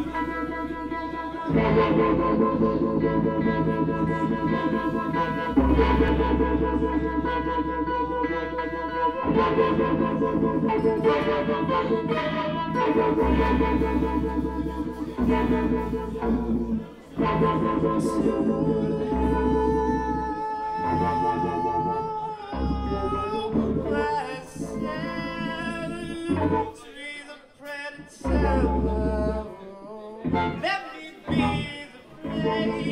Let's to the predator. Let me be the prey.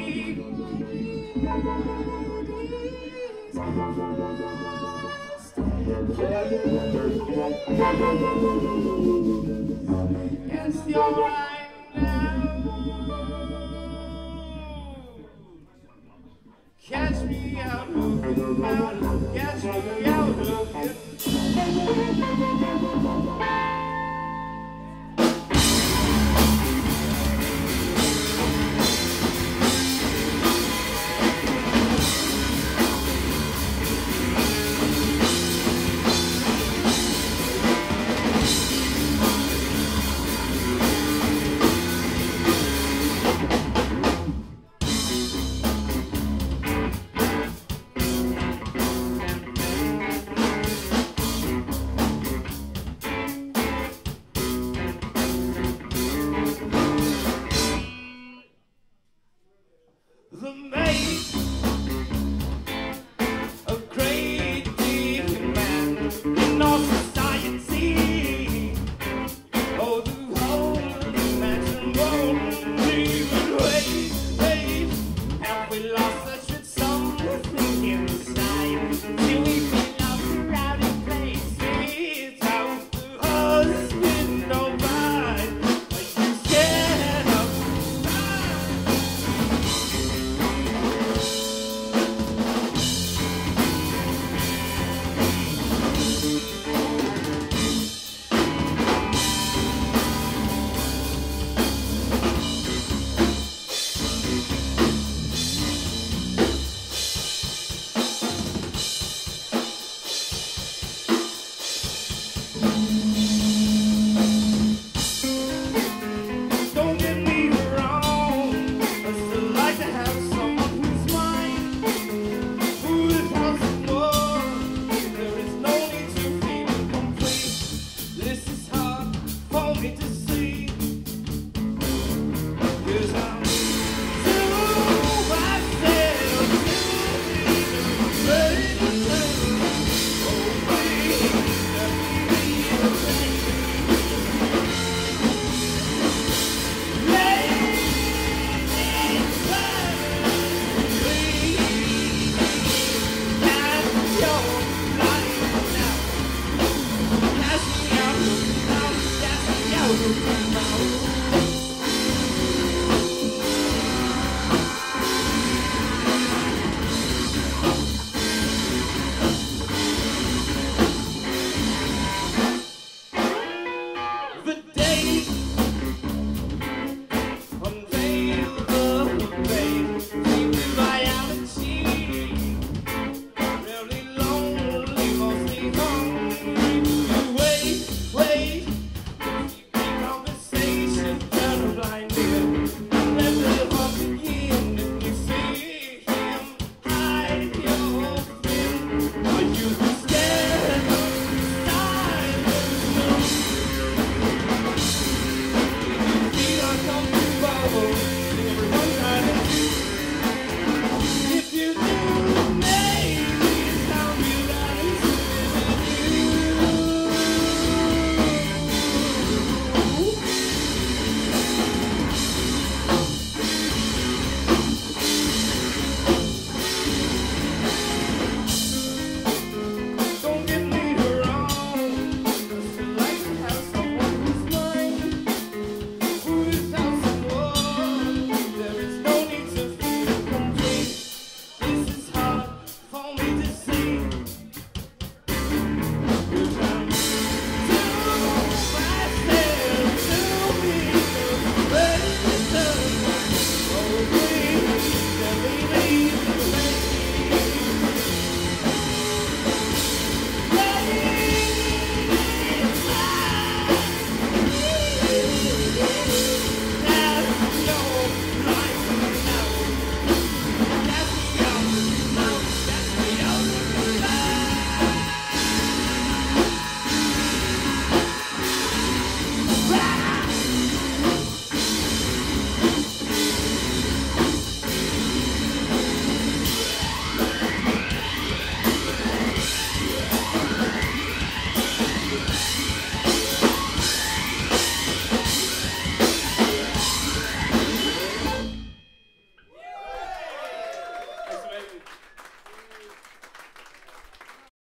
It's your right now. Catch me out of catch me out of